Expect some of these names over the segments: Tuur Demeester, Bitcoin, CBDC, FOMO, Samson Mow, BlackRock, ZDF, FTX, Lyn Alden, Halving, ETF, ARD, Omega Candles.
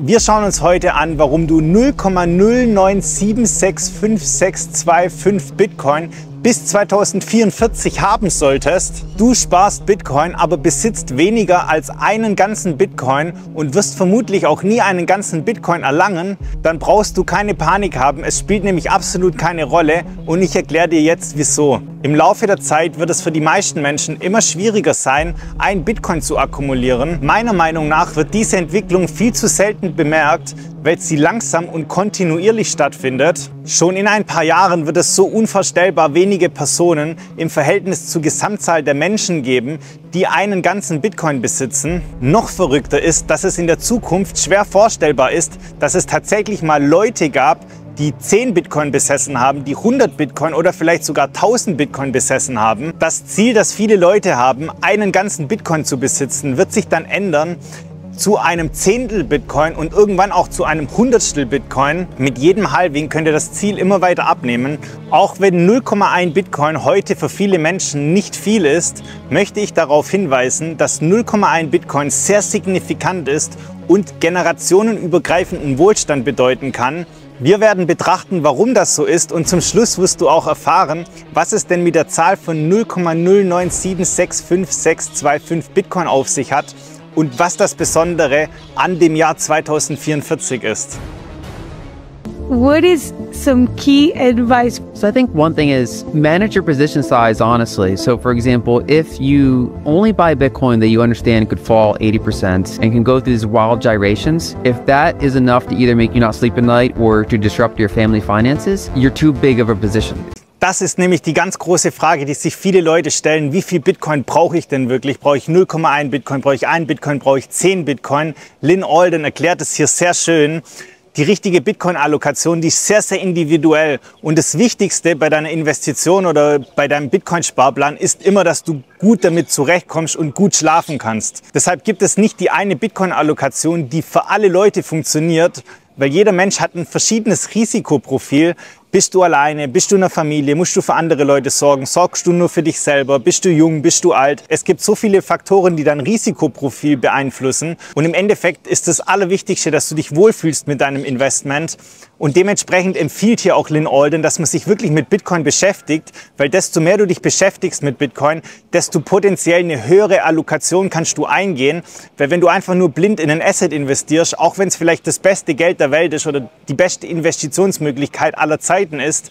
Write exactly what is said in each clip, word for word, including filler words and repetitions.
Wir schauen uns heute an, warum du null Komma null neun sieben sechs fünf sechs zwei fünf Bitcoin bis zweitausendvierundvierzig haben solltest. Du sparst Bitcoin, aber besitzt weniger als einen ganzen Bitcoin und wirst vermutlich auch nie einen ganzen Bitcoin erlangen. Dann brauchst du keine Panik haben, es spielt nämlich absolut keine Rolle und ich erkläre dir jetzt wieso. Im Laufe der Zeit wird es für die meisten Menschen immer schwieriger sein, ein Bitcoin zu akkumulieren. Meiner Meinung nach wird diese Entwicklung viel zu selten bemerkt, weil sie langsam und kontinuierlich stattfindet. Schon in ein paar Jahren wird es so unvorstellbar wenige Personen im Verhältnis zur Gesamtzahl der Menschen geben, die einen ganzen Bitcoin besitzen. Noch verrückter ist, dass es in der Zukunft schwer vorstellbar ist, dass es tatsächlich mal Leute gab, die zehn Bitcoin besessen haben, die hundert Bitcoin oder vielleicht sogar tausend Bitcoin besessen haben. Das Ziel, das viele Leute haben, einen ganzen Bitcoin zu besitzen, wird sich dann ändern zu einem Zehntel Bitcoin und irgendwann auch zu einem Hundertstel Bitcoin. Mit jedem Halving könnt ihr das Ziel immer weiter abnehmen. Auch wenn null Komma eins Bitcoin heute für viele Menschen nicht viel ist, möchte ich darauf hinweisen, dass null Komma eins Bitcoin sehr signifikant ist und generationenübergreifenden Wohlstand bedeuten kann. Wir werden betrachten, warum das so ist und zum Schluss wirst du auch erfahren, was es denn mit der Zahl von null Komma null neun sieben sechs fünf sechs zwei fünf Bitcoin auf sich hat und was das Besondere an dem Jahr zweitausendvierundvierzig ist. What is some key advice? So I think one thing is manage your position size honestly. So for example, if you only buy Bitcoin that you understand could fall eighty percent and can go through these wild gyrations, if that is enough to either make you not sleep at night or to disrupt your family finances, you're too big of a position. Das ist nämlich die ganz große Frage, die sich viele Leute stellen. Wie viel Bitcoin brauche ich denn wirklich? Brauche ich null Komma eins Bitcoin? Brauche ich ein Bitcoin? Brauche ich zehn Bitcoin? Lyn Alden erklärt es hier sehr schön. Die richtige Bitcoin-Allokation, die ist sehr, sehr individuell. Und das Wichtigste bei deiner Investition oder bei deinem Bitcoin-Sparplan ist immer, dass du gut damit zurechtkommst und gut schlafen kannst. Deshalb gibt es nicht die eine Bitcoin-Allokation, die für alle Leute funktioniert, weil jeder Mensch hat ein verschiedenes Risikoprofil. Bist du alleine? Bist du in der Familie? Musst du für andere Leute sorgen? Sorgst du nur für dich selber? Bist du jung? Bist du alt? Es gibt so viele Faktoren, die dein Risikoprofil beeinflussen. Und im Endeffekt ist das Allerwichtigste, dass du dich wohlfühlst mit deinem Investment. Und dementsprechend empfiehlt hier auch Lyn Alden, dass man sich wirklich mit Bitcoin beschäftigt, weil desto mehr du dich beschäftigst mit Bitcoin, desto potenziell eine höhere Allokation kannst du eingehen. Weil wenn du einfach nur blind in ein Asset investierst, auch wenn es vielleicht das beste Geld der Welt ist oder die beste Investitionsmöglichkeit aller Zeiten ist,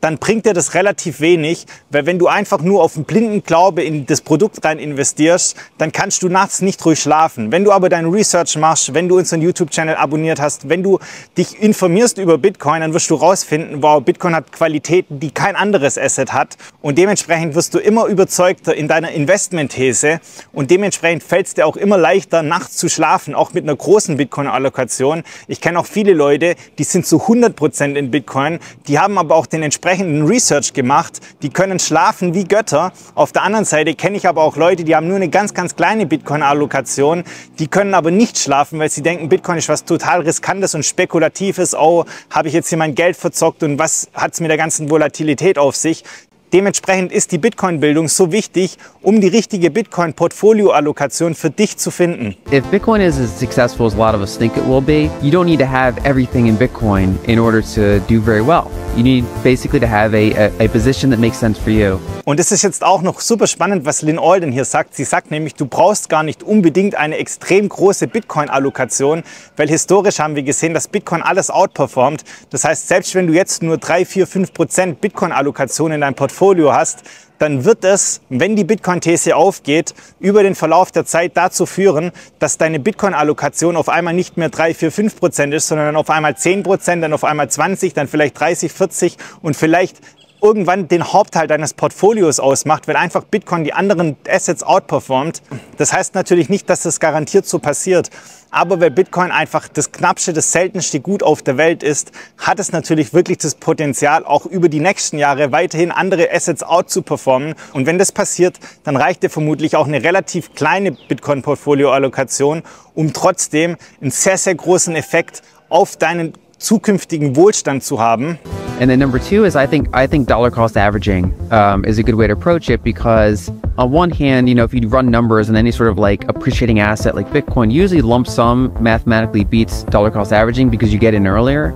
dann bringt dir das relativ wenig, weil wenn du einfach nur auf den blinden Glaube in das Produkt rein investierst, dann kannst du nachts nicht ruhig schlafen. Wenn du aber dein Research machst, wenn du unseren YouTube-Channel abonniert hast, wenn du dich informierst über Bitcoin, dann wirst du rausfinden, wow, Bitcoin hat Qualitäten, die kein anderes Asset hat und dementsprechend wirst du immer überzeugter in deiner Investmentthese und dementsprechend fällt es dir auch immer leichter, nachts zu schlafen, auch mit einer großen Bitcoin-Allokation. Ich kenne auch viele Leute, die sind zu hundert Prozent in Bitcoin, die haben aber auch den entsprechenden Research gemacht, die können schlafen wie Götter. Auf der anderen Seite kenne ich aber auch Leute, die haben nur eine ganz, ganz kleine Bitcoin-Allokation, die können aber nicht schlafen, weil sie denken, Bitcoin ist was total Riskantes und Spekulatives. Oh, habe ich jetzt hier mein Geld verzockt und was hat es mit der ganzen Volatilität auf sich? Dementsprechend ist die Bitcoin-Bildung so wichtig, um die richtige Bitcoin-Portfolio-Allokation für dich zu finden. If Bitcoin is as successful as a lot of us think it will be, you don't need to have everything in Bitcoin in order to do very well. You need basically to have a, a, a position that makes sense for you. Und es ist jetzt auch noch super spannend, was Lyn Alden hier sagt. Sie sagt nämlich, du brauchst gar nicht unbedingt eine extrem große Bitcoin-Allokation, weil historisch haben wir gesehen, dass Bitcoin alles outperformt. Das heißt, selbst wenn du jetzt nur drei, vier, fünf Prozent Bitcoin-Allokation in deinem Portfolio hast, dann wird es, wenn die Bitcoin-These aufgeht, über den Verlauf der Zeit dazu führen, dass deine Bitcoin-Allokation auf einmal nicht mehr drei, vier, fünf Prozent ist, sondern auf einmal zehn Prozent, dann auf einmal zwanzig, dann vielleicht dreißig, vierzig und vielleicht irgendwann den Hauptteil deines Portfolios ausmacht, wenn einfach Bitcoin die anderen Assets outperformt. Das heißt natürlich nicht, dass das garantiert so passiert, aber weil Bitcoin einfach das knappste, das seltenste Gut auf der Welt ist, hat es natürlich wirklich das Potenzial, auch über die nächsten Jahre weiterhin andere Assets outzuperformen. Und wenn das passiert, dann reicht dir vermutlich auch eine relativ kleine Bitcoin-Portfolio-Allokation, um trotzdem einen sehr, sehr großen Effekt auf deinen zukünftigen Wohlstand zu haben. And then number two is I think I think dollar cost averaging um, is a good way to approach it, because on one hand, you know, if you run numbers and any sort of like appreciating asset like Bitcoin, usually lump sum mathematically beats dollar cost averaging because you get in earlier.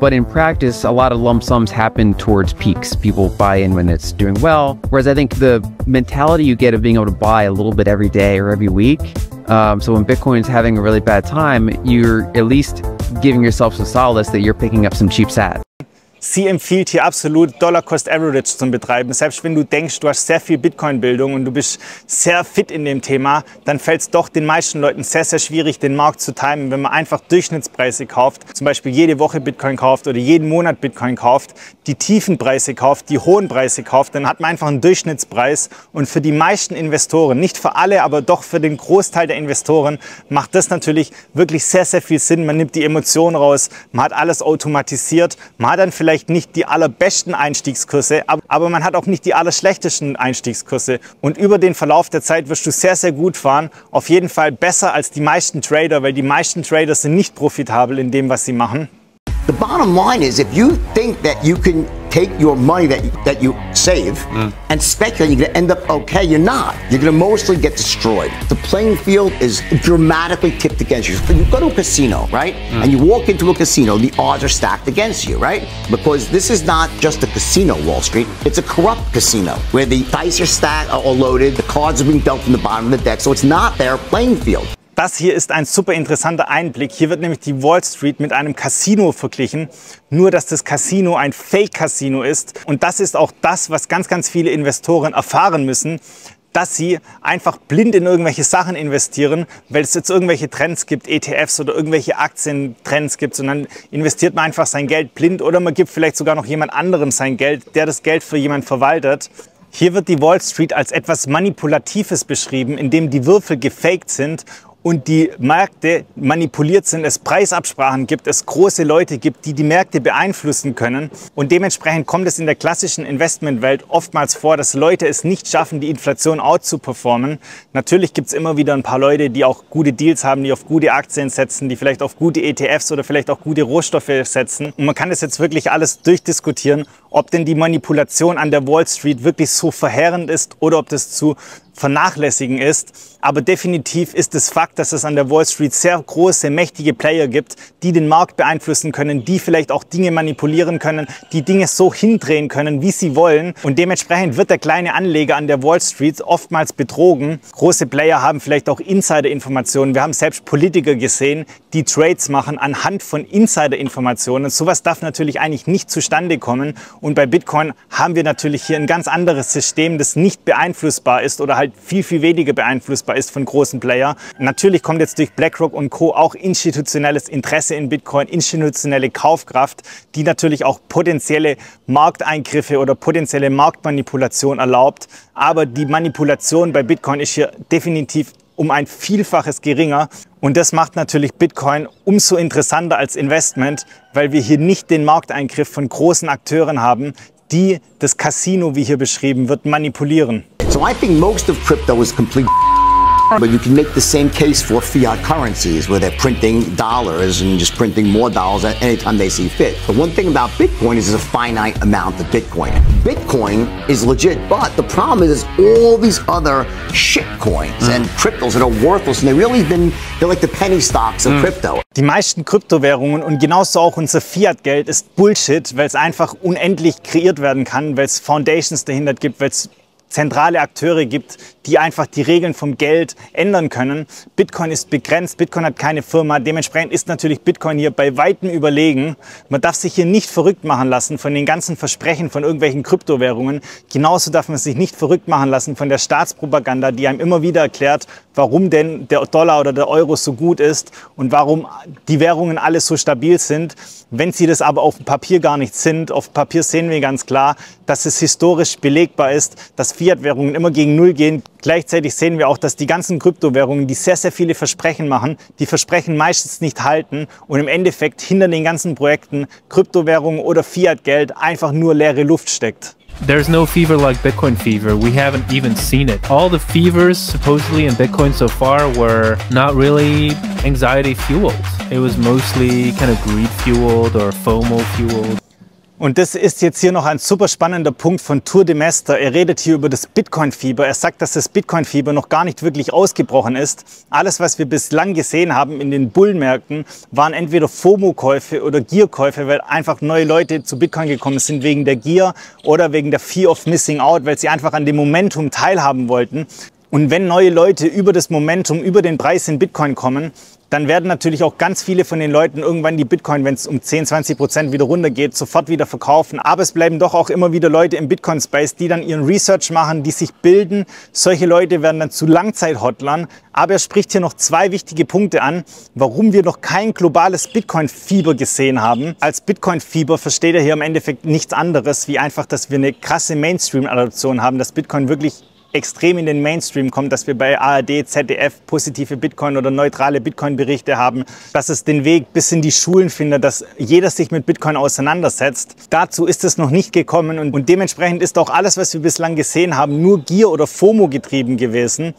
But in practice, a lot of lump sums happen towards peaks. People buy in when it's doing well. Whereas I think the mentality you get of being able to buy a little bit every day or every week. Um, so when Bitcoin's having a really bad time, you're at least giving yourself some solace that you're picking up some cheap sat. Sie empfiehlt hier absolut Dollar-Cost-Average zu betreiben. Selbst wenn du denkst, du hast sehr viel Bitcoin-Bildung und du bist sehr fit in dem Thema, dann fällt es doch den meisten Leuten sehr, sehr schwierig, den Markt zu timen, wenn man einfach Durchschnittspreise kauft, zum Beispiel jede Woche Bitcoin kauft oder jeden Monat Bitcoin kauft, die tiefen Preise kauft, die hohen Preise kauft, dann hat man einfach einen Durchschnittspreis. Und für die meisten Investoren, nicht für alle, aber doch für den Großteil der Investoren, macht das natürlich wirklich sehr, sehr viel Sinn. Man nimmt die Emotionen raus, man hat alles automatisiert, man hat dann vielleicht Vielleicht nicht die allerbesten Einstiegskurse, aber man hat auch nicht die allerschlechtesten Einstiegskurse. Und über den Verlauf der Zeit wirst du sehr, sehr gut fahren. Auf jeden Fall besser als die meisten Trader, weil die meisten Trader sind nicht profitabel in dem, was sie machen. The bottom line is, if you think that you can take your money that you, that you save mm. and speculate, you're gonna end up okay. You're not. You're gonna mostly get destroyed. The playing field is dramatically tipped against you. You go to a casino, right? Mm. And you walk into a casino, the odds are stacked against you, right? Because this is not just a casino, Wall Street. It's a corrupt casino where the dice are stacked or loaded, the cards are being dealt from the bottom of the deck, so it's not their playing field. Das hier ist ein super interessanter Einblick. Hier wird nämlich die Wall Street mit einem Casino verglichen. Nur, dass das Casino ein Fake-Casino ist. Und das ist auch das, was ganz, ganz viele Investoren erfahren müssen, dass sie einfach blind in irgendwelche Sachen investieren, weil es jetzt irgendwelche Trends gibt, E T Fs oder irgendwelche Aktientrends gibt. Und dann investiert man einfach sein Geld blind oder man gibt vielleicht sogar noch jemand anderem sein Geld, der das Geld für jemanden verwaltet. Hier wird die Wall Street als etwas Manipulatives beschrieben, in dem die Würfel gefaked sind und die Märkte manipuliert sind, es Preisabsprachen gibt, es große Leute gibt, die die Märkte beeinflussen können. Und dementsprechend kommt es in der klassischen Investmentwelt oftmals vor, dass Leute es nicht schaffen, die Inflation out zu performen. Natürlich gibt es immer wieder ein paar Leute, die auch gute Deals haben, die auf gute Aktien setzen, die vielleicht auf gute E T Fs oder vielleicht auch gute Rohstoffe setzen. Und man kann das jetzt wirklich alles durchdiskutieren, ob denn die Manipulation an der Wall Street wirklich so verheerend ist oder ob das zu vernachlässigen ist. Aber definitiv ist es Fakt, dass es an der Wall Street sehr große, mächtige Player gibt, die den Markt beeinflussen können, die vielleicht auch Dinge manipulieren können, die Dinge so hindrehen können, wie sie wollen. Und dementsprechend wird der kleine Anleger an der Wall Street oftmals betrogen. Große Player haben vielleicht auch Insider-Informationen. Wir haben selbst Politiker gesehen, die Trades machen anhand von Insider-Informationen. Sowas darf natürlich eigentlich nicht zustande kommen. Und bei Bitcoin haben wir natürlich hier ein ganz anderes System, das nicht beeinflussbar ist oder halt viel, viel weniger beeinflussbar ist von großen Player. Natürlich kommt jetzt durch BlackRock und Co. auch institutionelles Interesse in Bitcoin, institutionelle Kaufkraft, die natürlich auch potenzielle Markteingriffe oder potenzielle Marktmanipulation erlaubt. Aber die Manipulation bei Bitcoin ist hier definitiv um ein Vielfaches geringer. Und das macht natürlich Bitcoin umso interessanter als Investment, weil wir hier nicht den Markteingriff von großen Akteuren haben, die das Casino, wie hier beschrieben wird, manipulieren. So I think most of crypto is complete, but you can make the same case for fiat currencies where they're printing dollars and just printing more dollars at any time they see fit. The one thing about Bitcoin is there's a finite amount of Bitcoin. Bitcoin is legit, but the problem is there's all these other shit coins mm. and cryptos that are worthless, and they really been, they're like the penny stocks of mm. crypto. Die meisten Kryptowährungen und genauso auch unser Fiat-Geld ist Bullshit, weil es einfach unendlich kreiert werden kann, weil es Foundations dahinter gibt, weil es zentrale Akteure gibt, die einfach die Regeln vom Geld ändern können. Bitcoin ist begrenzt, Bitcoin hat keine Firma, dementsprechend ist natürlich Bitcoin hier bei weitem überlegen. Man darf sich hier nicht verrückt machen lassen von den ganzen Versprechen von irgendwelchen Kryptowährungen. Genauso darf man sich nicht verrückt machen lassen von der Staatspropaganda, die einem immer wieder erklärt, warum denn der Dollar oder der Euro so gut ist und warum die Währungen alle so stabil sind. Wenn sie das aber auf dem Papier gar nicht sind, auf Papier sehen wir ganz klar, dass es historisch belegbar ist, dass Fiat-Währungen immer gegen Null gehen. Gleichzeitig sehen wir auch, dass die ganzen Kryptowährungen, die sehr, sehr viele Versprechen machen, die Versprechen meistens nicht halten und im Endeffekt hinter den ganzen Projekten Kryptowährungen oder Fiat-Geld einfach nur leere Luft steckt. There's no fever like Bitcoin fever. We haven't even seen it. All the fevers supposedly in Bitcoin so far were not really anxiety fueled. It was mostly kind of greed fueled or FOMO fueled. Und das ist jetzt hier noch ein super spannender Punkt von Tuur Demeester. Er redet hier über das Bitcoin-Fieber. Er sagt, dass das Bitcoin-Fieber noch gar nicht wirklich ausgebrochen ist. Alles, was wir bislang gesehen haben in den Bullmärkten, waren entweder FOMO-Käufe oder Gierkäufe, weil einfach neue Leute zu Bitcoin gekommen sind wegen der Gier oder wegen der Fear of Missing Out, weil sie einfach an dem Momentum teilhaben wollten. Und wenn neue Leute über das Momentum, über den Preis in Bitcoin kommen, dann werden natürlich auch ganz viele von den Leuten irgendwann die Bitcoin, wenn es um zehn, zwanzig Prozent wieder runtergeht, sofort wieder verkaufen. Aber es bleiben doch auch immer wieder Leute im Bitcoin-Space, die dann ihren Research machen, die sich bilden. Solche Leute werden dann zu Langzeit-Hodlern. Aber er spricht hier noch zwei wichtige Punkte an, warum wir noch kein globales Bitcoin-Fieber gesehen haben. Als Bitcoin-Fieber versteht er hier im Endeffekt nichts anderes, wie einfach, dass wir eine krasse Mainstream-Adoption haben, dass Bitcoin wirklich extrem in den Mainstream kommt, dass wir bei A R D, Z D F positive Bitcoin oder neutrale Bitcoin-Berichte haben, dass es den Weg bis in die Schulen findet, dass jeder sich mit Bitcoin auseinandersetzt. Dazu ist es noch nicht gekommen und, und dementsprechend ist auch alles, was wir bislang gesehen haben, nur Gier oder FOMO getrieben gewesen.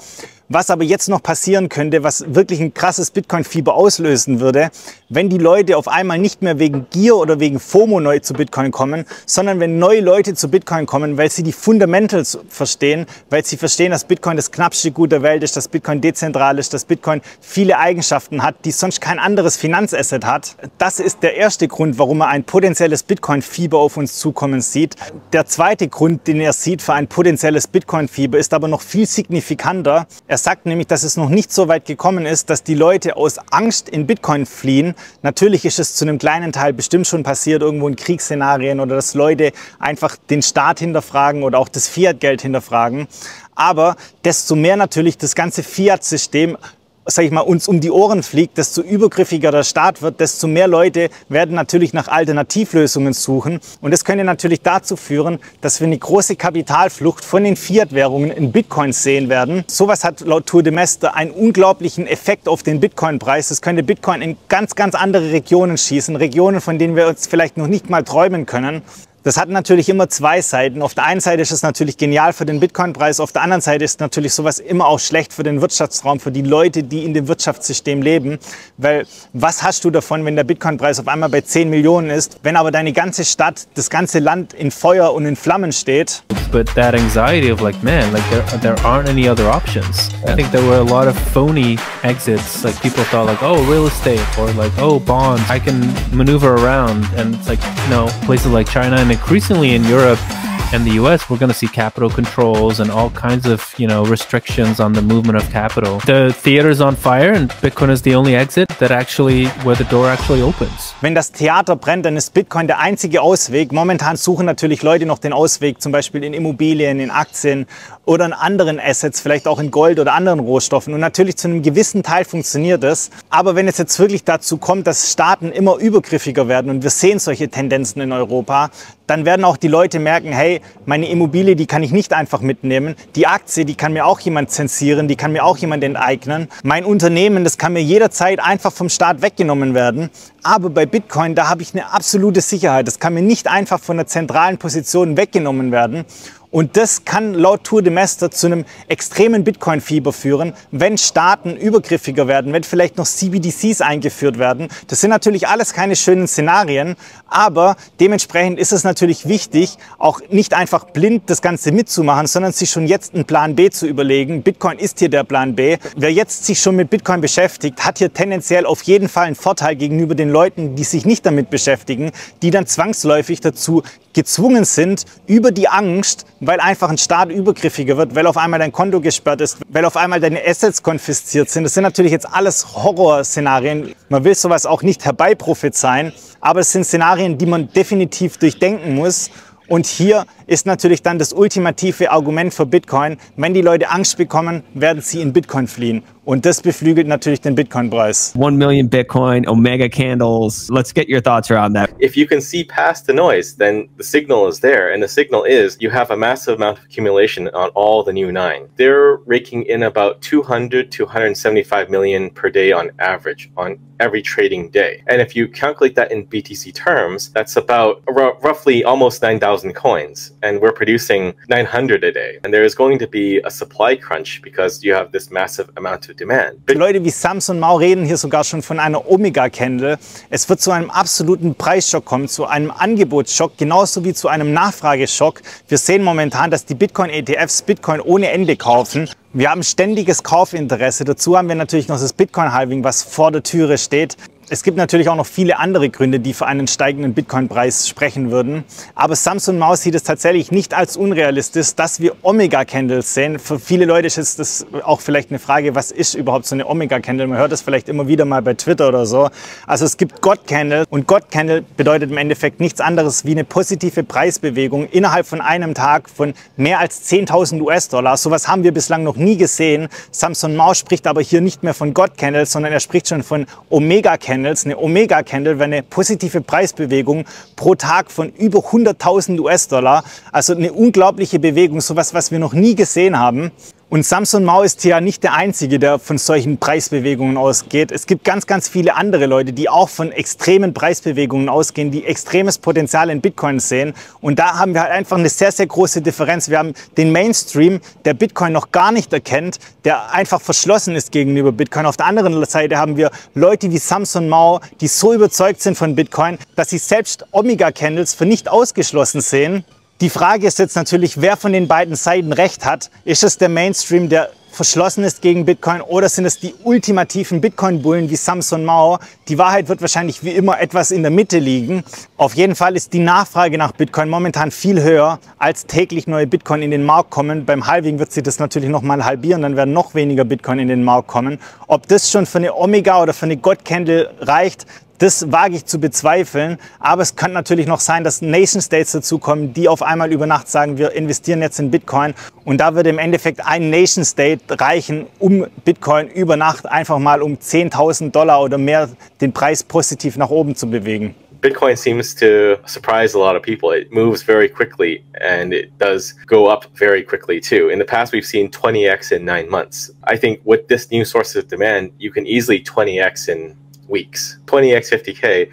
Was aber jetzt noch passieren könnte, was wirklich ein krasses Bitcoin-Fieber auslösen würde, wenn die Leute auf einmal nicht mehr wegen Gier oder wegen FOMO neu zu Bitcoin kommen, sondern wenn neue Leute zu Bitcoin kommen, weil sie die Fundamentals verstehen, weil sie verstehen, dass Bitcoin das knappste Gut der Welt ist, dass Bitcoin dezentral ist, dass Bitcoin viele Eigenschaften hat, die sonst kein anderes Finanzasset hat. Das ist der erste Grund, warum er ein potenzielles Bitcoin-Fieber auf uns zukommen sieht. Der zweite Grund, den er sieht für ein potenzielles Bitcoin-Fieber, ist aber noch viel signifikanter. Er Er sagt nämlich, dass es noch nicht so weit gekommen ist, dass die Leute aus Angst in Bitcoin fliehen. Natürlich ist es zu einem kleinen Teil bestimmt schon passiert, irgendwo in Kriegsszenarien oder dass Leute einfach den Staat hinterfragen oder auch das Fiat-Geld hinterfragen. Aber desto mehr natürlich das ganze Fiat-System, sag ich mal, uns um die Ohren fliegt, desto übergriffiger der Staat wird, desto mehr Leute werden natürlich nach Alternativlösungen suchen. Und das könnte natürlich dazu führen, dass wir eine große Kapitalflucht von den Fiat-Währungen in Bitcoin sehen werden. Sowas hat laut Tuur Demeester einen unglaublichen Effekt auf den Bitcoin-Preis. Das könnte Bitcoin in ganz, ganz andere Regionen schießen. Regionen, von denen wir uns vielleicht noch nicht mal träumen können. Das hat natürlich immer zwei Seiten. Auf der einen Seite ist es natürlich genial für den Bitcoin-Preis, auf der anderen Seite ist natürlich sowas immer auch schlecht für den Wirtschaftsraum, für die Leute, die in dem Wirtschaftssystem leben. Weil was hast du davon, wenn der Bitcoin-Preis auf einmal bei zehn Millionen ist, wenn aber deine ganze Stadt, das ganze Land in Feuer und in Flammen steht? But that anxiety of like, man, like there, there aren't any other options. I think there were a lot of phony exits. Like people thought like, oh, real estate or like, oh, bonds. I can maneuver around. And it's like, no, places like China and increasingly in Europe and the U S, we're going to see capital controls and all kinds of, you know, restrictions on the movement of capital. The theater's on fire and Bitcoin is the only exit that actually, where the door actually opens. Wenn das Theater brennt, dann ist Bitcoin der einzige Ausweg. Momentan suchen natürlich Leute noch den Ausweg, zum Beispiel in Immobilien, in Aktien oder in anderen Assets, vielleicht auch in Gold oder anderen Rohstoffen. Und natürlich zu einem gewissen Teil funktioniert das. Aber wenn es jetzt wirklich dazu kommt, dass Staaten immer übergriffiger werden und wir sehen solche Tendenzen in Europa, dann werden auch die Leute merken, hey, meine Immobilie, die kann ich nicht einfach mitnehmen. Die Aktie, die kann mir auch jemand zensieren, die kann mir auch jemand enteignen. Mein Unternehmen, das kann mir jederzeit einfach vom Staat weggenommen werden. Aber bei Bitcoin, da habe ich eine absolute Sicherheit. Das kann mir nicht einfach von der zentralen Position weggenommen werden. Und das kann laut Tuur Demeester zu einem extremen Bitcoin-Fieber führen, wenn Staaten übergriffiger werden, wenn vielleicht noch C B D Cs eingeführt werden. Das sind natürlich alles keine schönen Szenarien, aber dementsprechend ist es natürlich wichtig, auch nicht einfach blind das Ganze mitzumachen, sondern sich schon jetzt einen Plan B zu überlegen. Bitcoin ist hier der Plan B. Wer jetzt sich schon mit Bitcoin beschäftigt, hat hier tendenziell auf jeden Fall einen Vorteil gegenüber den Leuten, die sich nicht damit beschäftigen, die dann zwangsläufig dazu gezwungen sind, über die Angst, weil einfach ein Staat übergriffiger wird, weil auf einmal dein Konto gesperrt ist, weil auf einmal deine Assets konfisziert sind. Das sind natürlich jetzt alles Horrorszenarien. Man will sowas auch nicht herbeiprophezeien, aber es sind Szenarien, die man definitiv durchdenken muss. Und hier ist natürlich dann das ultimative Argument für Bitcoin. Wenn die Leute Angst bekommen, werden sie in Bitcoin fliehen. Und das beflügelt natürlich den Bitcoin-Preis. One million Bitcoin, Omega candles. Let's get your thoughts around that. If you can see past the noise, then the signal is there. And the signal is you have a massive amount of accumulation on all the new nine. They're raking in about two hundred to one hundred seventy-five million per day on average, on every trading day. And if you calculate that in B T C terms, that's about roughly almost nine thousand coins. And we're producing nine hundred a day. And there is going to be a supply crunch because you have this massive amount of demand. Leute wie Samson Mow reden hier sogar schon von einer Omega-Candle. Es wird zu einem absoluten Preisschock kommen, zu einem Angebotsschock, genauso wie zu einem Nachfrageschock. Wir sehen momentan, dass die Bitcoin-E T Fs Bitcoin ohne Ende kaufen. Wir haben ständiges Kaufinteresse. Dazu haben wir natürlich noch das Bitcoin-Halving, was vor der Türe steht. Es gibt natürlich auch noch viele andere Gründe, die für einen steigenden Bitcoin-Preis sprechen würden. Aber Samson Mow sieht es tatsächlich nicht als unrealistisch, dass wir Omega-Candles sehen. Für viele Leute ist das auch vielleicht eine Frage, was ist überhaupt so eine Omega-Candle? Man hört das vielleicht immer wieder mal bei Twitter oder so. Also es gibt God-Candle und God-Candle bedeutet im Endeffekt nichts anderes wie eine positive Preisbewegung innerhalb von einem Tag von mehr als zehntausend U S-Dollar. Sowas haben wir bislang noch nie gesehen. Samson Mow spricht aber hier nicht mehr von God-Candles, sondern er spricht schon von Omega-Candles. Eine Omega-Candle wäre eine positive Preisbewegung pro Tag von über hunderttausend U S-Dollar. Also eine unglaubliche Bewegung, sowas, was wir noch nie gesehen haben. Und Samson Mow ist ja nicht der Einzige, der von solchen Preisbewegungen ausgeht. Es gibt ganz, ganz viele andere Leute, die auch von extremen Preisbewegungen ausgehen, die extremes Potenzial in Bitcoin sehen. Und da haben wir halt einfach eine sehr, sehr große Differenz. Wir haben den Mainstream, der Bitcoin noch gar nicht erkennt, der einfach verschlossen ist gegenüber Bitcoin. Auf der anderen Seite haben wir Leute wie Samson Mow, die so überzeugt sind von Bitcoin, dass sie selbst Omega-Candles für nicht ausgeschlossen sehen. Die Frage ist jetzt natürlich, wer von den beiden Seiten recht hat. Ist es der Mainstream, der verschlossen ist gegen Bitcoin, oder sind es die ultimativen Bitcoin-Bullen wie Samson Mow? Die Wahrheit wird wahrscheinlich wie immer etwas in der Mitte liegen. Auf jeden Fall ist die Nachfrage nach Bitcoin momentan viel höher, als täglich neue Bitcoin in den Markt kommen. Beim Halving wird sich das natürlich nochmal halbieren, dann werden noch weniger Bitcoin in den Markt kommen. Ob das schon für eine Omega oder für eine God-Candle reicht, das wage ich zu bezweifeln, aber es könnte natürlich noch sein, dass Nation States dazukommen, die auf einmal über Nacht sagen, wir investieren jetzt in Bitcoin, und da würde im Endeffekt ein Nation State reichen, um Bitcoin über Nacht einfach mal um zehntausend Dollar oder mehr den Preis positiv nach oben zu bewegen. Bitcoin seems to surprise a lot of people. It moves very quickly and it does go up very quickly too. In the past, we've seen twenty X in nine months. I think with this new source of demand, you can easily twenty X in weeks. twenty X fifty K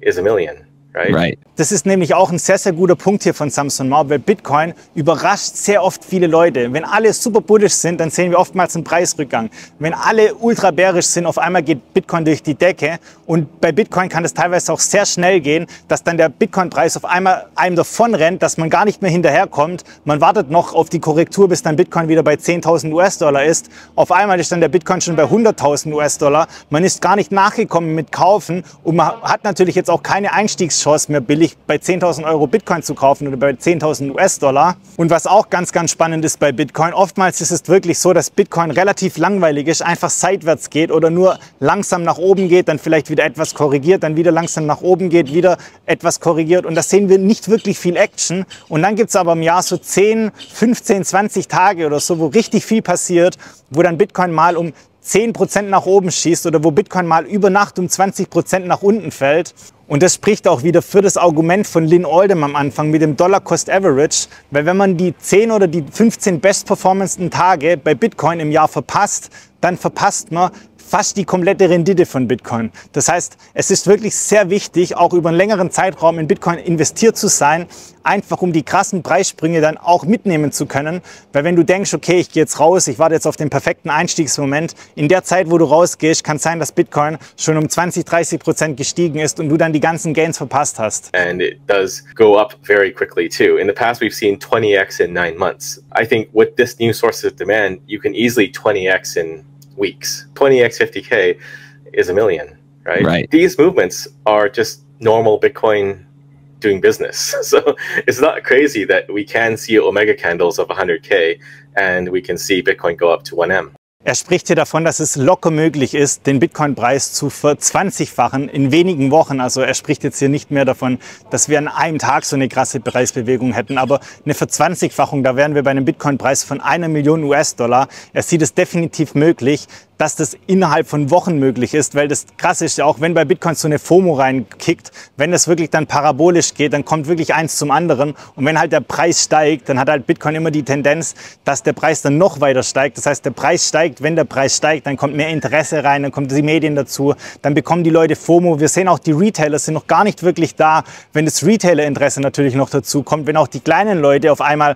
is a million, right? Right. Das ist nämlich auch ein sehr, sehr guter Punkt hier von Samson Mow, weil Bitcoin überrascht sehr oft viele Leute. Wenn alle super bullish sind, dann sehen wir oftmals einen Preisrückgang. Wenn alle ultra bearish sind, auf einmal geht Bitcoin durch die Decke. Und bei Bitcoin kann es teilweise auch sehr schnell gehen, dass dann der Bitcoin-Preis auf einmal einem davon rennt, dass man gar nicht mehr hinterherkommt. Man wartet noch auf die Korrektur, bis dann Bitcoin wieder bei zehntausend U S-Dollar ist. Auf einmal ist dann der Bitcoin schon bei hunderttausend U S-Dollar. Man ist gar nicht nachgekommen mit Kaufen und man hat natürlich jetzt auch keine Einstiegschance mehr billig bei zehntausend Euro Bitcoin zu kaufen oder bei zehntausend U S-Dollar. Und was auch ganz, ganz spannend ist bei Bitcoin, oftmals ist es wirklich so, dass Bitcoin relativ langweilig ist, einfach seitwärts geht oder nur langsam nach oben geht, dann vielleicht wieder etwas korrigiert, dann wieder langsam nach oben geht, wieder etwas korrigiert. Und da sehen wir nicht wirklich viel Action. Und dann gibt es aber im Jahr so zehn, fünfzehn, zwanzig Tage oder so, wo richtig viel passiert, wo dann Bitcoin mal um zehn Prozent nach oben schießt oder wo Bitcoin mal über Nacht um zwanzig Prozent nach unten fällt. Und das spricht auch wieder für das Argument von Lyn Alden am Anfang mit dem Dollar Cost Average, weil wenn man die zehn oder die fünfzehn bestperformendsten Tage bei Bitcoin im Jahr verpasst, dann verpasst man fast die komplette Rendite von Bitcoin. Das heißt, es ist wirklich sehr wichtig, auch über einen längeren Zeitraum in Bitcoin investiert zu sein, einfach um die krassen Preissprünge dann auch mitnehmen zu können. Weil wenn du denkst, okay, ich gehe jetzt raus, ich warte jetzt auf den perfekten Einstiegsmoment, in der Zeit, wo du rausgehst, kann es sein, dass Bitcoin schon um zwanzig, dreißig Prozent gestiegen ist und du dann die ganzen Gains verpasst hast. And it does go up very quickly too. In the past we've seen twenty X in nine months. I think with this new source of demand, you can easily twenty X in weeks. twenty X fifty K is a million, right? Right. These movements are just normal Bitcoin doing business. So it's not crazy that we can see Omega candles of one hundred K and we can see Bitcoin go up to one M. Er spricht hier davon, dass es locker möglich ist, den Bitcoin-Preis zu verzwanzigfachen in wenigen Wochen. Also er spricht jetzt hier nicht mehr davon, dass wir an einem Tag so eine krasse Preisbewegung hätten. Aber eine Verzwanzigfachung, da wären wir bei einem Bitcoin-Preis von einer Million U S-Dollar. Er sieht es definitiv möglich, dass das innerhalb von Wochen möglich ist. Weil das Krasse ist ja auch, wenn bei Bitcoin so eine FOMO reinkickt, wenn das wirklich dann parabolisch geht, dann kommt wirklich eins zum anderen. Und wenn halt der Preis steigt, dann hat halt Bitcoin immer die Tendenz, dass der Preis dann noch weiter steigt. Das heißt, der Preis steigt. Wenn der Preis steigt, dann kommt mehr Interesse rein, dann kommen die Medien dazu, dann bekommen die Leute FOMO. Wir sehen auch, die Retailer sind noch gar nicht wirklich da. Wenn das Retailer-Interesse natürlich noch dazu kommt, wenn auch die kleinen Leute auf einmal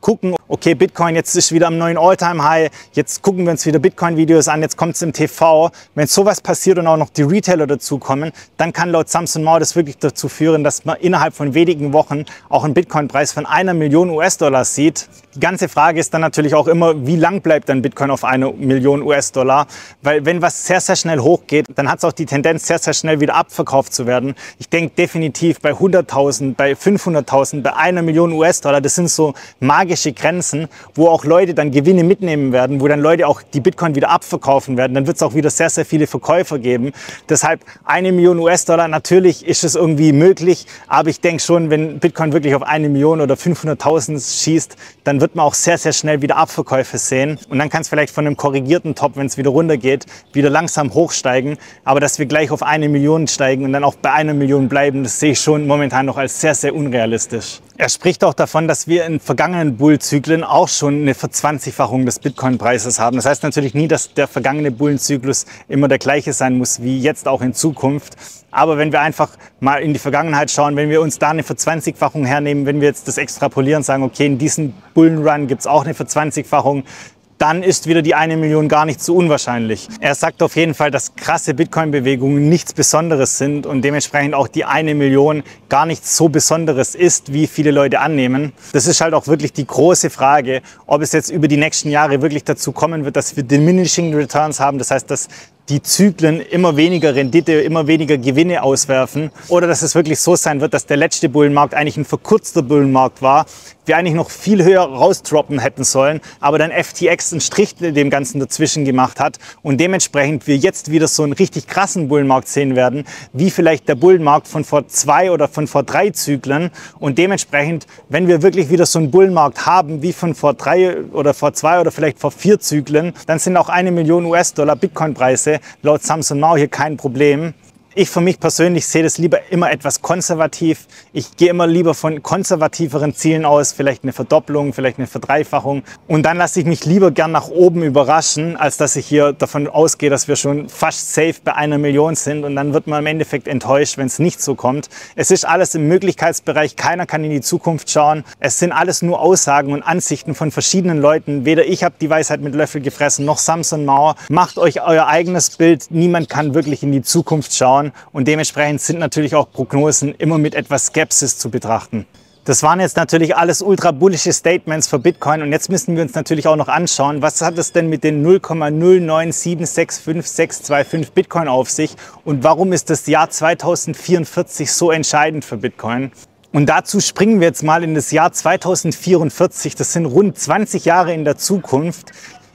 gucken, okay, Bitcoin jetzt ist wieder am neuen All-Time-High, jetzt gucken wir uns wieder Bitcoin-Videos an, jetzt kommt es im T V. Wenn sowas passiert und auch noch die Retailer dazukommen, dann kann laut Samson Mow das wirklich dazu führen, dass man innerhalb von wenigen Wochen auch einen Bitcoin-Preis von einer Million U S-Dollar sieht. Die ganze Frage ist dann natürlich auch immer, wie lang bleibt dann Bitcoin auf einer Million U S-Dollar? Weil wenn was sehr, sehr schnell hochgeht, dann hat es auch die Tendenz, sehr, sehr schnell wieder abverkauft zu werden. Ich denke definitiv bei hunderttausend, bei fünfhunderttausend, bei einer Million U S-Dollar, das sind so magische Grenzen, wo auch Leute dann Gewinne mitnehmen werden, wo dann Leute auch die Bitcoin wieder abverkaufen werden. Dann wird es auch wieder sehr, sehr viele Verkäufer geben. Deshalb eine Million U S-Dollar, natürlich ist es irgendwie möglich, aber ich denke schon, wenn Bitcoin wirklich auf eine Million oder fünfhunderttausend schießt, dann wird man auch sehr, sehr schnell wieder Abverkäufe sehen. Und dann kann es vielleicht von einem korrigierten Top, wenn es wieder runtergeht, wieder langsam hochsteigen. Aber dass wir gleich auf eine Million steigen und dann auch bei einer Million bleiben, das sehe ich schon momentan noch als sehr, sehr unrealistisch. Er spricht auch davon, dass wir in vergangenen Bullzyklen auch schon eine Verzwanzigfachung des Bitcoin-Preises haben. Das heißt natürlich nie, dass der vergangene Bullenzyklus immer der gleiche sein muss wie jetzt auch in Zukunft. Aber wenn wir einfach mal in die Vergangenheit schauen, wenn wir uns da eine Verzwanzigfachung hernehmen, wenn wir jetzt das extrapolieren, sagen, okay, in diesem Bullenrun gibt es auch eine Verzwanzigfachung, dann ist wieder die eine Million gar nicht so unwahrscheinlich. Er sagt auf jeden Fall, dass krasse Bitcoin-Bewegungen nichts Besonderes sind und dementsprechend auch die eine Million gar nichts so Besonderes ist, wie viele Leute annehmen. Das ist halt auch wirklich die große Frage, ob es jetzt über die nächsten Jahre wirklich dazu kommen wird, dass wir diminishing returns haben, das heißt, dass die Zyklen immer weniger Rendite, immer weniger Gewinne auswerfen oder dass es wirklich so sein wird, dass der letzte Bullenmarkt eigentlich ein verkürzter Bullenmarkt war, wir eigentlich noch viel höher rausdroppen hätten sollen, aber dann F T X einen Strich dem Ganzen dazwischen gemacht hat und dementsprechend wir jetzt wieder so einen richtig krassen Bullenmarkt sehen werden, wie vielleicht der Bullenmarkt von vor zwei oder von vor drei Zyklen und dementsprechend, wenn wir wirklich wieder so einen Bullenmarkt haben, wie von vor drei oder vor zwei oder vielleicht vor vier Zyklen, dann sind auch eine Million U S-Dollar Bitcoin-Preise laut Samson Mow hier kein Problem. Ich für mich persönlich sehe das lieber immer etwas konservativ. Ich gehe immer lieber von konservativeren Zielen aus, vielleicht eine Verdopplung, vielleicht eine Verdreifachung. Und dann lasse ich mich lieber gern nach oben überraschen, als dass ich hier davon ausgehe, dass wir schon fast safe bei einer Million sind. Und dann wird man im Endeffekt enttäuscht, wenn es nicht so kommt. Es ist alles im Möglichkeitsbereich, keiner kann in die Zukunft schauen. Es sind alles nur Aussagen und Ansichten von verschiedenen Leuten. Weder ich habe die Weisheit mit Löffel gefressen, noch Samson Mow. Macht euch euer eigenes Bild. Niemand kann wirklich in die Zukunft schauen. Und dementsprechend sind natürlich auch Prognosen immer mit etwas Skepsis zu betrachten. Das waren jetzt natürlich alles ultra bullische Statements für Bitcoin und jetzt müssen wir uns natürlich auch noch anschauen, was hat es denn mit den null Komma null neun sieben sechs fünf sechs zwei fünf Bitcoin auf sich und warum ist das Jahr zweitausendvierundvierzig so entscheidend für Bitcoin? Und dazu springen wir jetzt mal in das Jahr zweitausendvierundvierzig, das sind rund zwanzig Jahre in der Zukunft.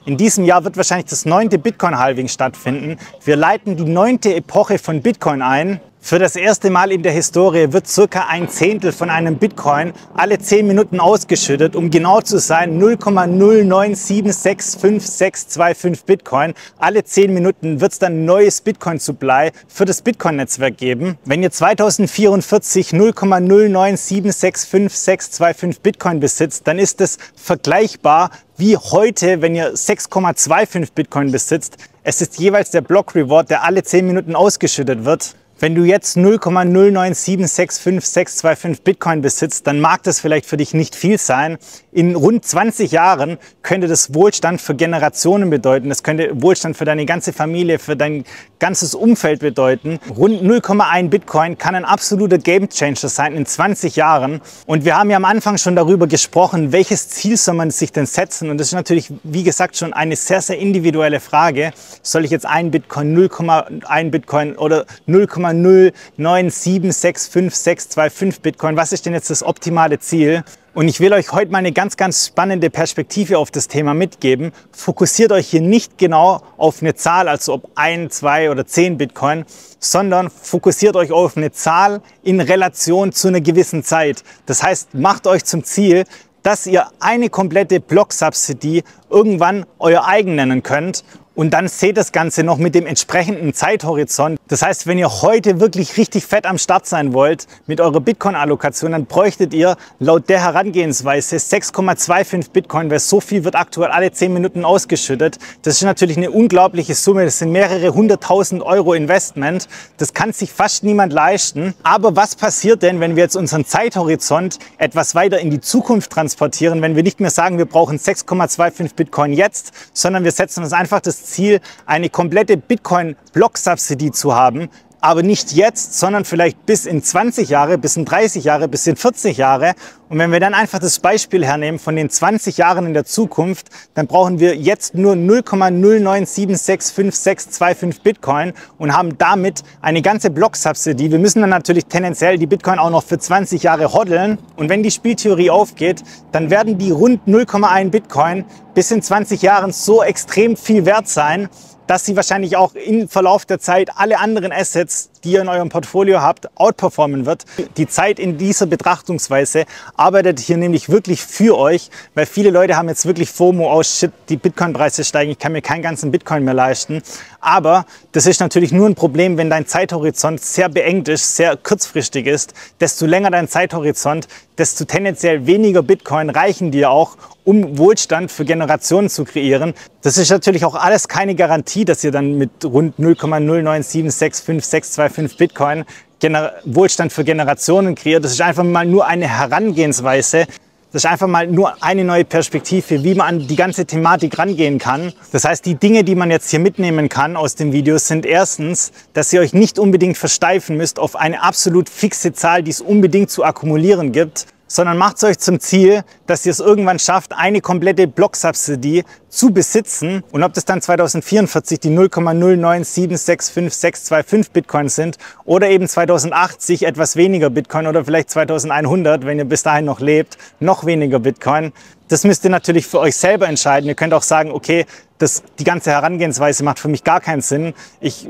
In diesem Jahr wird wahrscheinlich das neunte Bitcoin-Halving stattfinden. Wir leiten die neunte Epoche von Bitcoin ein. Für das erste Mal in der Historie wird circa ein Zehntel von einem Bitcoin alle zehn Minuten ausgeschüttet, um genau zu sein null Komma null neun sieben sechs fünf sechs zwei fünf Bitcoin. Alle zehn Minuten wird es dann neues Bitcoin-Supply für das Bitcoin-Netzwerk geben. Wenn ihr zweitausendvierundvierzig null Komma null neun sieben sechs fünf sechs zwei fünf Bitcoin besitzt, dann ist es vergleichbar wie heute, wenn ihr sechs Komma zwei fünf Bitcoin besitzt. Es ist jeweils der Block-Reward, der alle zehn Minuten ausgeschüttet wird. Wenn du jetzt null Komma null neun sieben sechs fünf sechs zwei fünf Bitcoin besitzt, dann mag das vielleicht für dich nicht viel sein. In rund zwanzig Jahren könnte das Wohlstand für Generationen bedeuten. Das könnte Wohlstand für deine ganze Familie, für dein ganzes Umfeld bedeuten. Rund null Komma eins Bitcoin kann ein absoluter Gamechanger sein in zwanzig Jahren. Und wir haben ja am Anfang schon darüber gesprochen, welches Ziel soll man sich denn setzen? Und das ist natürlich, wie gesagt, schon eine sehr, sehr individuelle Frage. Soll ich jetzt ein Bitcoin, null Komma eins Bitcoin oder null Komma null neun sieben sechs fünf sechs zwei fünf Bitcoin? Was ist denn jetzt das optimale Ziel? Und ich will euch heute mal eine ganz, ganz spannende Perspektive auf das Thema mitgeben. Fokussiert euch hier nicht genau auf eine Zahl, also ob ein, zwei oder zehn Bitcoin, sondern fokussiert euch auf eine Zahl in Relation zu einer gewissen Zeit. Das heißt, macht euch zum Ziel, dass ihr eine komplette Blocksubsidy irgendwann euer eigen nennen könnt. Und dann seht das Ganze noch mit dem entsprechenden Zeithorizont. Das heißt, wenn ihr heute wirklich richtig fett am Start sein wollt mit eurer Bitcoin-Allokation, dann bräuchtet ihr laut der Herangehensweise sechs Komma fünfundzwanzig Bitcoin, weil so viel wird aktuell alle zehn Minuten ausgeschüttet. Das ist natürlich eine unglaubliche Summe. Das sind mehrere hunderttausend Euro Investment. Das kann sich fast niemand leisten. Aber was passiert denn, wenn wir jetzt unseren Zeithorizont etwas weiter in die Zukunft transportieren, wenn wir nicht mehr sagen, wir brauchen sechs Komma fünfundzwanzig Bitcoin jetzt, sondern wir setzen uns einfach das Ziel, eine komplette Bitcoin-Block-Subsidie zu haben, aber nicht jetzt, sondern vielleicht bis in zwanzig Jahre, bis in dreißig Jahre, bis in vierzig Jahre. Und wenn wir dann einfach das Beispiel hernehmen von den zwanzig Jahren in der Zukunft, dann brauchen wir jetzt nur null Komma null neun sieben sechs fünf sechs zwei fünf Bitcoin und haben damit eine ganze Block-Subsidie. Wir müssen dann natürlich tendenziell die Bitcoin auch noch für zwanzig Jahre hoddeln. Und wenn die Spieltheorie aufgeht, dann werden die rund null Komma eins Bitcoin bis in zwanzig Jahren so extrem viel wert sein, dass sie wahrscheinlich auch im Verlauf der Zeit alle anderen Assets, die ihr in eurem Portfolio habt, outperformen wird. Die Zeit in dieser Betrachtungsweise arbeitet hier nämlich wirklich für euch, weil viele Leute haben jetzt wirklich FOMO, oh shit, die Bitcoin-Preise steigen, ich kann mir keinen ganzen Bitcoin mehr leisten. Aber das ist natürlich nur ein Problem, wenn dein Zeithorizont sehr beengt ist, sehr kurzfristig ist. Desto länger dein Zeithorizont, desto tendenziell weniger Bitcoin reichen dir auch, um Wohlstand für Generationen zu kreieren. Das ist natürlich auch alles keine Garantie, dass ihr dann mit rund null Komma null neun sieben sechs fünf sechs zwei fünf Bitcoin Gener- Wohlstand für Generationen kreiert. Das ist einfach mal nur eine Herangehensweise. Das ist einfach mal nur eine neue Perspektive, wie man an die ganze Thematik rangehen kann. Das heißt, die Dinge, die man jetzt hier mitnehmen kann aus dem Video, sind erstens, dass ihr euch nicht unbedingt versteifen müsst auf eine absolut fixe Zahl, die es unbedingt zu akkumulieren gibt, sondern macht es euch zum Ziel, dass ihr es irgendwann schafft, eine komplette Block-Subsidie zu besitzen. Und ob das dann zweitausendvierundvierzig die null Komma null neun sieben sechs fünf sechs zwei fünf Bitcoin sind oder eben zweitausendachtzig etwas weniger Bitcoin oder vielleicht zweitausendeinhundert, wenn ihr bis dahin noch lebt, noch weniger Bitcoin. Das müsst ihr natürlich für euch selber entscheiden. Ihr könnt auch sagen, okay, das, die ganze Herangehensweise macht für mich gar keinen Sinn. Ich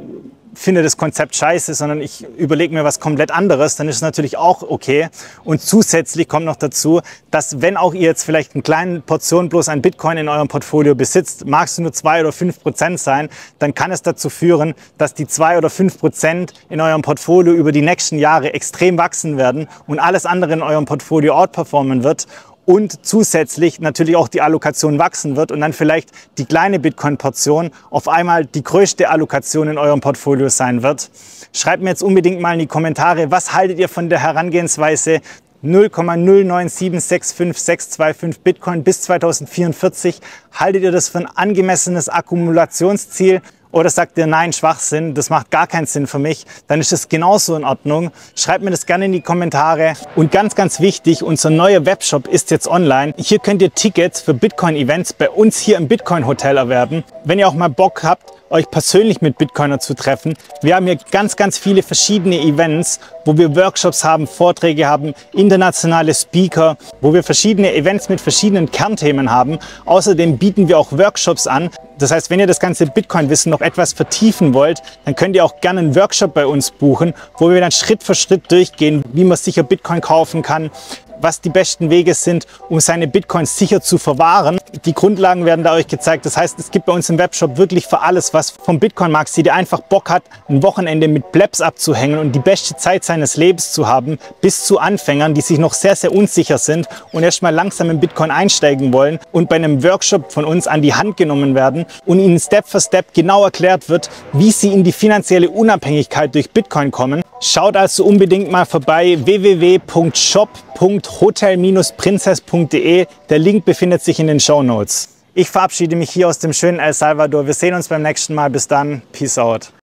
finde das Konzept scheiße, sondern ich überlege mir was komplett anderes, dann ist es natürlich auch okay. Und zusätzlich kommt noch dazu, dass wenn auch ihr jetzt vielleicht eine kleine Portion bloß an Bitcoin in eurem Portfolio besitzt, mag es nur zwei oder fünf Prozent sein, dann kann es dazu führen, dass die zwei oder fünf Prozent in eurem Portfolio über die nächsten Jahre extrem wachsen werden und alles andere in eurem Portfolio outperformen wird. Und zusätzlich natürlich auch die Allokation wachsen wird und dann vielleicht die kleine Bitcoin-Portion auf einmal die größte Allokation in eurem Portfolio sein wird. Schreibt mir jetzt unbedingt mal in die Kommentare, was haltet ihr von der Herangehensweise null Komma null neun sieben sechs fünf sechs zwei fünf Bitcoin bis zweitausendvierundvierzig? Haltet ihr das für ein angemessenes Akkumulationsziel? Oder sagt ihr, nein, Schwachsinn, das macht gar keinen Sinn für mich, dann ist das genauso in Ordnung. Schreibt mir das gerne in die Kommentare. Und ganz, ganz wichtig, unser neuer Webshop ist jetzt online. Hier könnt ihr Tickets für Bitcoin-Events bei uns hier im Bitcoin Hotel erwerben. Wenn ihr auch mal Bock habt, euch persönlich mit Bitcoinern zu treffen. Wir haben hier ganz, ganz viele verschiedene Events, wo wir Workshops haben, Vorträge haben, internationale Speaker, wo wir verschiedene Events mit verschiedenen Kernthemen haben. Außerdem bieten wir auch Workshops an. Das heißt, wenn ihr das ganze Bitcoin-Wissen noch etwas vertiefen wollt, dann könnt ihr auch gerne einen Workshop bei uns buchen, wo wir dann Schritt für Schritt durchgehen, wie man sicher Bitcoin kaufen kann, was die besten Wege sind, um seine Bitcoins sicher zu verwahren. Die Grundlagen werden da euch gezeigt. Das heißt, es gibt bei uns im Webshop wirklich für alles, was vom Bitcoin-Markt sieht, der einfach Bock hat, ein Wochenende mit Plebs abzuhängen und die beste Zeit seines Lebens zu haben, bis zu Anfängern, die sich noch sehr, sehr unsicher sind und erstmal langsam in Bitcoin einsteigen wollen und bei einem Workshop von uns an die Hand genommen werden und ihnen Step für Step genau erklärt wird, wie sie in die finanzielle Unabhängigkeit durch Bitcoin kommen. Schaut also unbedingt mal vorbei, w w w punkt shop punkt hotel bindestrich prinzess punkt de. Der Link befindet sich in den Shownotes. Ich verabschiede mich hier aus dem schönen El Salvador. Wir sehen uns beim nächsten Mal. Bis dann. Peace out.